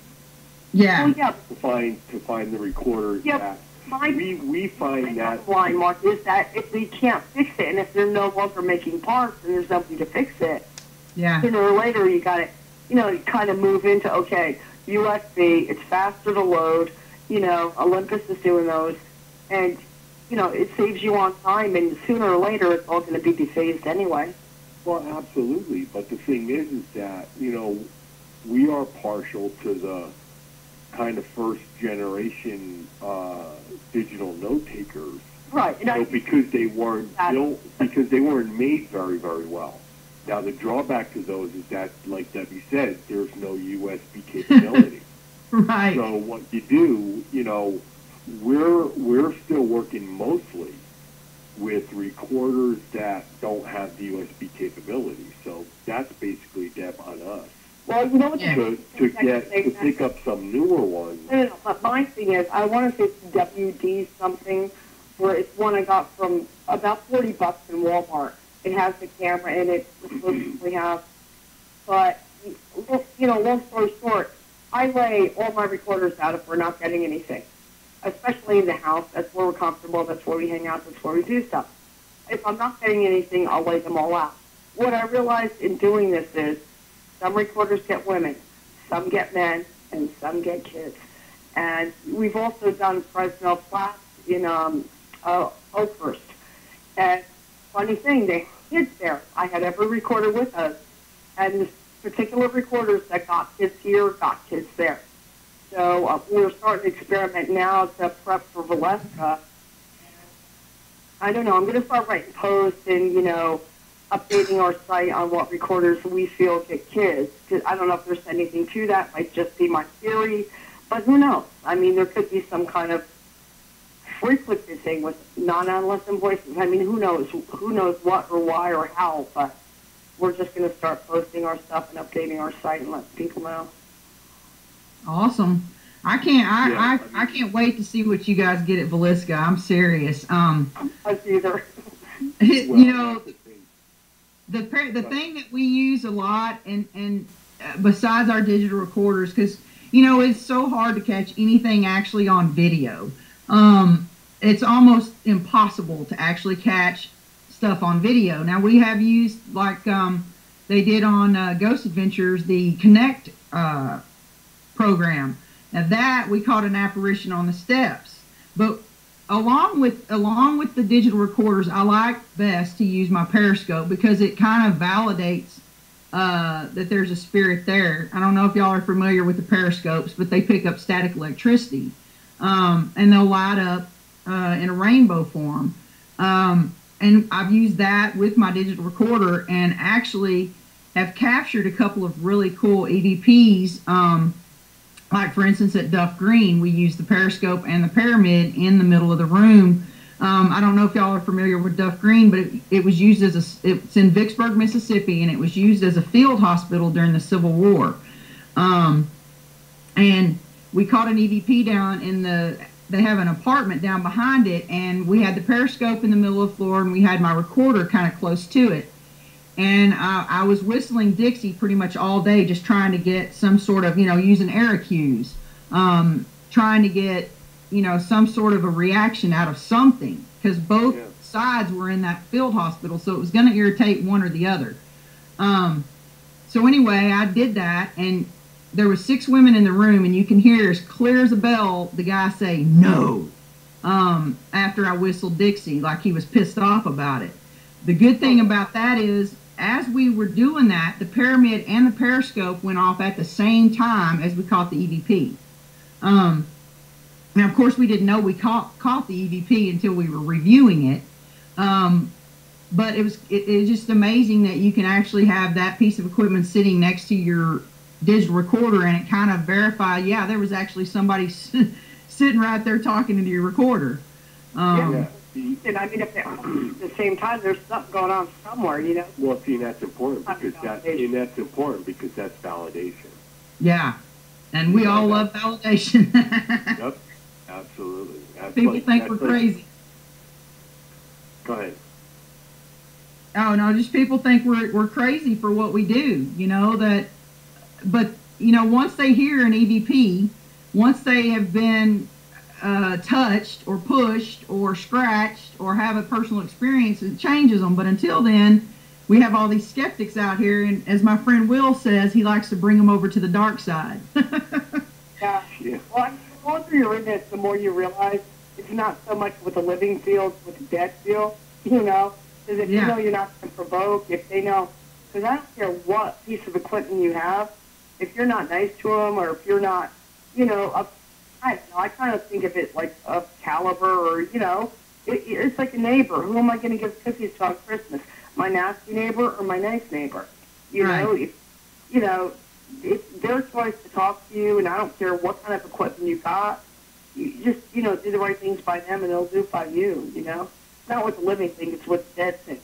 Yeah. Well, yeah. To find to find the recorders. Yep. That My, we we find that line, Mark, is that if we can't fix it, and if they're no longer making parts, and there's nobody to fix it, yeah, sooner or later you got to, you know, you kind of move into okay, U S B. It's faster to load. You know, Olympus is doing those, and you know it saves you on time. And sooner or later, it's all going to be dephased anyway. Well, absolutely. But the thing is, is that you know we are partial to the kind of first generation uh, digital note takers, right? You know, because they weren't built, because they weren't made very, very well. Now the drawback to those is that, like Debbie said, there's no U S B capability. Right. So what you do, you know, we're we're still working mostly with recorders that don't have the U S B capability. So that's basically Deb on us. Well, you know what? Yeah. To, to get to pick up some newer ones. No, no, no. But my thing is, I want to say W D something, where it's one I got from about forty bucks in Walmart. It has the camera in it, supposedly have. But you know, long story short, I lay all my recorders out if we're not getting anything, especially in the house. That's where we're comfortable. That's where we hang out. That's where we do stuff. If I'm not getting anything, I'll lay them all out. What I realized in doing this is, some recorders get women, some get men, and some get kids. And we've also done Fresno Flats in um, uh, Oakhurst. And funny thing, they had kids there. I had every recorder with us. And the particular recorders that got kids here got kids there. So uh, we're starting to experiment now to prep for Villisca. I don't know. I'm going to start writing posts and, you know, updating our site on what recorders we feel get kids. I don't know if there's anything to that. It might just be my theory, but who knows? I mean, there could be some kind of frequency thing with non-adolescent voices. I mean, who knows? Who knows what or why or how, but we're just going to start posting our stuff and updating our site and let people know. Awesome. I can't, I, yeah, I, I, mean, I can't wait to see what you guys get at Villisca. I'm serious. Um, us either. It, well, you know, The, the thing that we use a lot, and, and uh, besides our digital recorders, because, you know, it's so hard to catch anything actually on video. Um, it's almost impossible to actually catch stuff on video. Now, we have used, like um, they did on uh, Ghost Adventures, the Connect uh, program. Now, that, we caught an apparition on the steps. But Along with along with the digital recorders, I like best to use my Periscope because it kind of validates uh, that there's a spirit there. I don't know if y'all are familiar with the Periscopes, but they pick up static electricity, um, and they'll light up uh, in a rainbow form. Um, and I've used that with my digital recorder and actually have captured a couple of really cool E V Ps. Um, Like, for instance, at Duff Green, we use the Periscope and the Pyramid in the middle of the room. Um, I don't know if y'all are familiar with Duff Green, but it, it was used as a, it's in Vicksburg, Mississippi, and it was used as a field hospital during the Civil War. Um, and we caught an E V P down in the, they have an apartment down behind it, and we had the Periscope in the middle of the floor, and we had my recorder kind of close to it. And I, I was whistling Dixie pretty much all day, just trying to get some sort of, you know, using air cues, um, trying to get, you know, some sort of a reaction out of something. Because both yeah. sides were in that field hospital, so it was going to irritate one or the other. Um, so anyway, I did that, and there were six women in the room, and you can hear as clear as a bell the guy say, no, um, after I whistled Dixie, like he was pissed off about it. The good thing about that is, as we were doing that, the pyramid and the periscope went off at the same time as we caught the E V P. Um, now, of course, we didn't know we caught, caught the E V P until we were reviewing it. Um, but it was, it, it was just amazing that you can actually have that piece of equipment sitting next to your digital recorder, and it kind of verified, yeah, there was actually somebody sitting right there talking into your recorder. Um, yeah. And I mean, at the same time, there's something going on somewhere, you know. Well, see, that's important because that's and that's important because that's validation. Yeah, and we yeah, all love validation. Yep, absolutely. That's People like, think we're like, crazy. Go ahead. Oh no, just people think we're we're crazy for what we do, you know that. But you know, once they hear an E V P, once they have been Uh, touched or pushed or scratched or have a personal experience, it changes them. But until then, we have all these skeptics out here, and as my friend Will says, he likes to bring them over to the dark side. Yeah. Yeah. Well, the longer you're in this, the more you realize it's not so much with the living field, with the dead field, you know, because if yeah. you know you're not going to provoke, if they know, because I don't care what piece of equipment you have, if you're not nice to them or if you're not, you know, up I don't know, I kind of think of it like a caliber or, you know, it, it's like a neighbor. Who am I going to give cookies to on Christmas? My nasty neighbor or my nice neighbor? You right. know, if, you know, it's their choice to talk to you, and I don't care what kind of equipment you got. You just, you know, do the right things by them, and they'll do by you, you know? Not with the living thing, it's with the dead thing.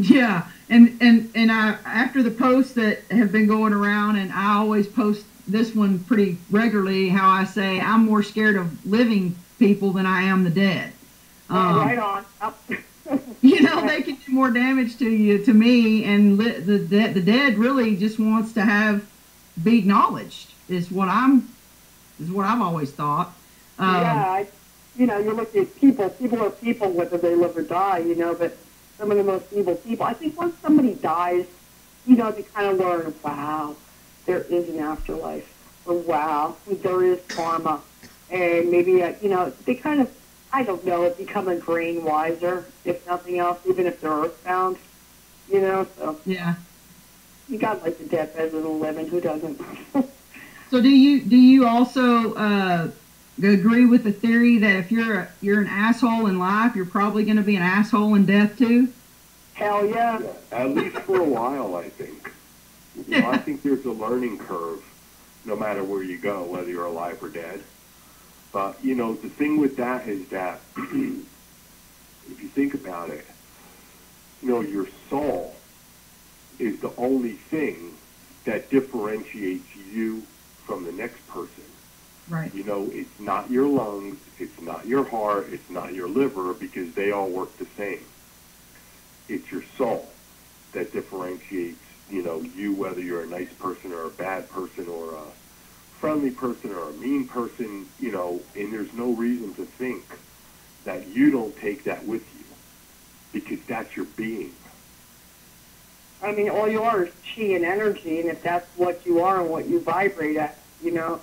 Yeah, and, and, and I, after the posts that have been going around, and I always post this one pretty regularly, how I say I'm more scared of living people than I am the dead. Um, right on. You know, they can do more damage to you, to me, and li the, the the dead really just wants to have be acknowledged. Is what I'm is what I've always thought. Um, yeah, I, you know, you look at people. People are people, whether they live or die. You know, but some of the most evil people. I think once somebody dies, you know, they kind of learn. Wow. There is an afterlife, or wow, there is karma, and maybe, uh, you know, they kind of, I don't know, become a grain wiser, if nothing else, even if they're earthbound, you know, so. Yeah. You got, like, the deathbeds of the living, who doesn't? So do you, do you also uh, agree with the theory that if you're, a, you're an asshole in life, you're probably going to be an asshole in death, too? Hell, yeah. Yeah, at least for a while, I think. You know, I think there's a learning curve, no matter where you go, whether you're alive or dead. But, you know, the thing with that is that, if you think about it, you know, your soul is the only thing that differentiates you from the next person. Right. You know, it's not your lungs, it's not your heart, it's not your liver, because they all work the same. It's your soul that differentiates you know, you, whether you're a nice person or a bad person or a friendly person or a mean person, you know, and there's no reason to think that you don't take that with you because that's your being. I mean, all you are is chi and energy, and if that's what you are and what you vibrate at, you know,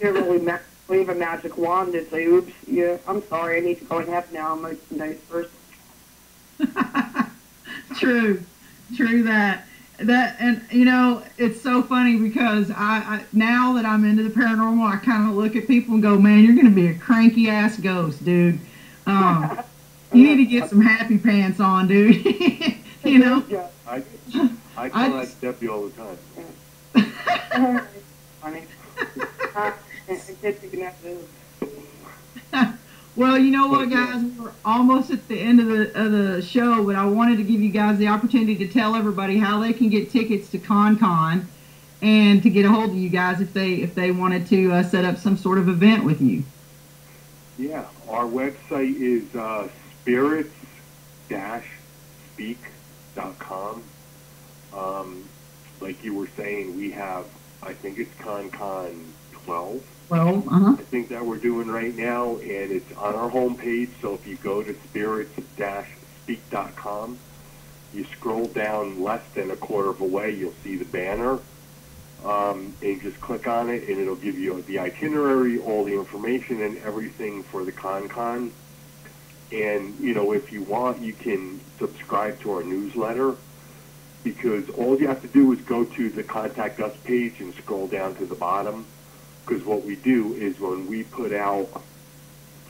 you don't really ma wave a magic wand and say, oops, yeah, I'm sorry, I need to go and have now, I'm a nice person. True, true that. That and you know it's so funny because I, I now that I'm into the paranormal, I kind of look at people and go, man, you're gonna be a cranky ass ghost, dude. Um, you need to get some happy pants on, dude. You know, I I call that Steppy all the time. Well, you know what, guys, we're almost at the end of the, of the show, but I wanted to give you guys the opportunity to tell everybody how they can get tickets to Con Con and to get a hold of you guys if they if they wanted to uh, set up some sort of event with you. Yeah, our website is uh, spirits dash speak dot com. Um, like you were saying, we have, I think it's Con Con twelve. Well, uh-huh. I think that we're doing right now, and it's on our homepage. So if you go to spirits dash speak dot com, you scroll down less than a quarter of a way, you'll see the banner, um, and just click on it, and it'll give you the itinerary, all the information, and everything for the Con Con. And you know, if you want, you can subscribe to our newsletter. because all you have to do is go to the Contact Us page and scroll down to the bottom, because what we do is when we put out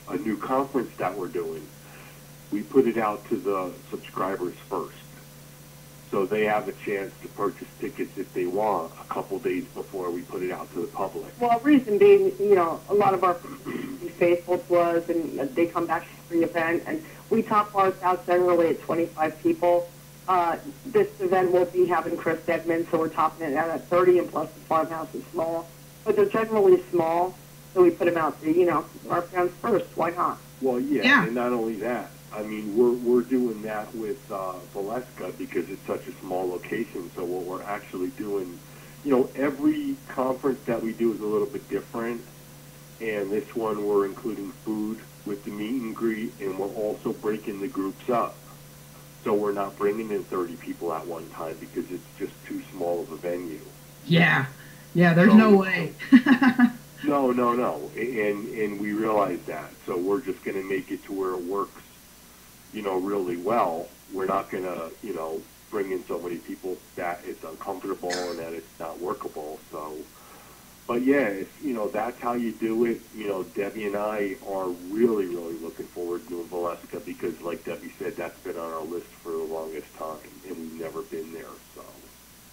a new conference that we're doing, we put it out to the subscribers first. So they have a chance to purchase tickets if they want a couple days before we put it out to the public. Well, reason being, you know, a lot of our faithful to us, and they come back to the event, and we top ours out generally at twenty-five people. Uh, this event will be having Chris Edmund, so we're topping it out at thirty, and plus the farmhouse is small. But they're generally small, so we put them out to, you know, our fans first. Why not? Well, yeah, yeah. And not only that. I mean, we're, we're doing that with uh, Villisca because it's such a small location. So what we're actually doing, you know, every conference that we do is a little bit different. And this one, we're including food with the meet and greet, and we're also breaking the groups up. So we're not bringing in thirty people at one time because it's just too small of a venue. Yeah. Yeah, there's so, no way. no, no, no. And, and we realize that. So we're just going to make it to where it works, you know, really well. We're not going to, you know, bring in so many people that it's uncomfortable and that it's not workable. So, but yeah, if, you know, that's how you do it. You know, Debbie and I are really, really looking forward to Villisca because, like Debbie said, that's been on our list for the longest time, and we've never been there. So,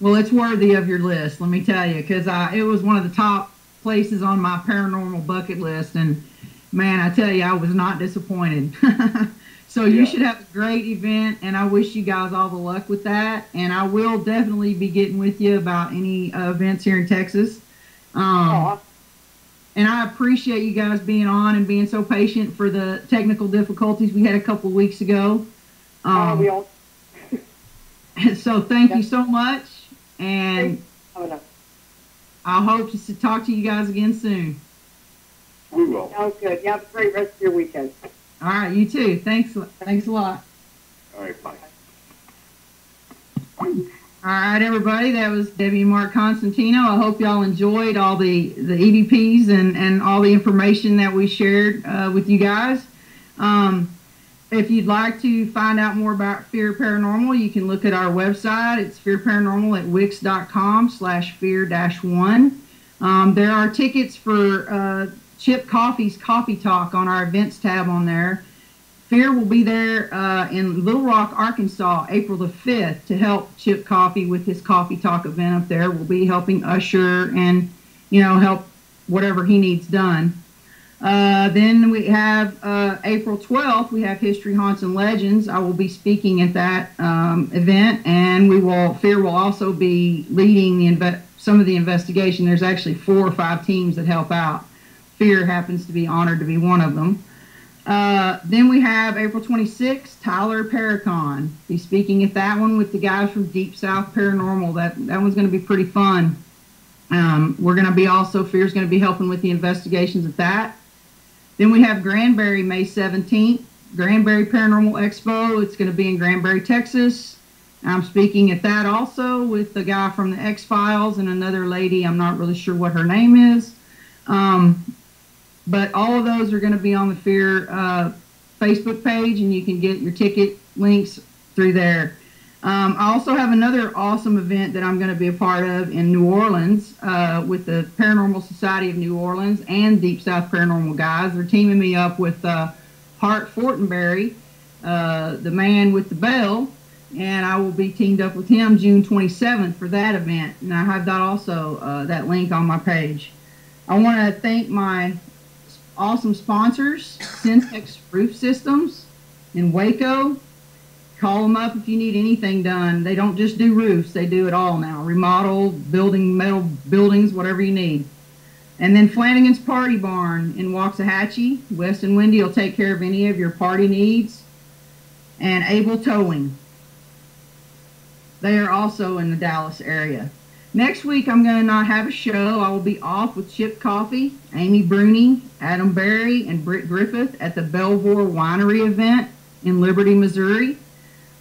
well, it's worthy of your list, let me tell you, because it was one of the top places on my paranormal bucket list, and man, I tell you, I was not disappointed. So you yeah. should have a great event, and I wish you guys all the luck with that. And I will definitely be getting with you about any uh, events here in Texas. Um, and I appreciate you guys being on and being so patient for the technical difficulties we had a couple of weeks ago. Um, uh, we all so thank yeah. you so much, and I hope to talk to you guys again soon. We will. Sounds good. You have a great rest of your weekend. All right, you too. Thanks, thanks a lot. All right, bye. All right, everybody. That was Debbie and Mark Constantino. I hope y'all enjoyed all the the E V Ps and and all the information that we shared uh, with you guys. Um, if you'd like to find out more about Fear Paranormal, you can look at our website. It's Fear Paranormal at wix dot com slash fear dash one. Um, there are tickets for. Uh, Chip Coffee's Coffee Talk on our events tab on there. Fear will be there uh, in Little Rock, Arkansas, April the fifth to help Chip Coffee with his Coffee Talk event up there. We'll be helping usher and, you know, help whatever he needs done. Uh, then we have uh, April twelfth, we have History, Haunts, and Legends. I will be speaking at that um, event, and we will. Fear will also be leading the inve some of the investigation. There's actually four or five teams that help out. Fear happens to be honored to be one of them. Uh, then we have April twenty-sixth, Tyler Paracon. Be speaking at that one with the guys from Deep South Paranormal. That, that one's going to be pretty fun. Um, we're going to be also, Fear's going to be helping with the investigations at that. Then we have Granbury, May seventeenth. Granbury Paranormal Expo. It's going to be in Granbury, Texas. I'm speaking at that also with the guy from the X-Files and another lady. I'm not really sure what her name is. Um... But all of those are going to be on the Fear uh, Facebook page, and you can get your ticket links through there. Um, I also have another awesome event that I'm going to be a part of in New Orleans uh, with the Paranormal Society of New Orleans and Deep South Paranormal guys. They're teaming me up with uh, Hart Fortenberry, uh, the man with the bell, and I will be teamed up with him June twenty-seventh for that event. And I have that also, uh, that link on my page. I want to thank my awesome sponsors, Syntex Roof Systems in Waco. Call them up if you need anything done. They don't just do roofs, they do it all now. Remodel, building metal buildings, whatever you need. And then Flanagan's Party Barn in Waxahachie. Wes and Wendy will take care of any of your party needs. And Able Towing. They are also in the Dallas area. Next week, I'm going to not have a show. I will be off with Chip Coffee, Amy Bruni, Adam Berry, and Britt Griffith at the Belvoir Winery event in Liberty, Missouri.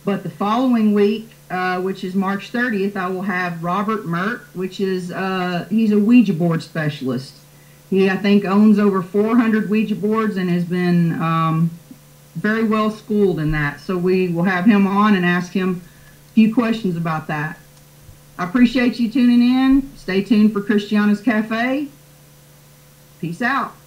But the following week, uh, which is March thirtieth, I will have Robert Mert, which is, uh, he's a Ouija board specialist. He, I think, owns over four hundred Ouija boards and has been um, very well schooled in that. So we will have him on and ask him few questions about that. I appreciate you tuning in. Stay tuned for Christiana's Cafe. Peace out.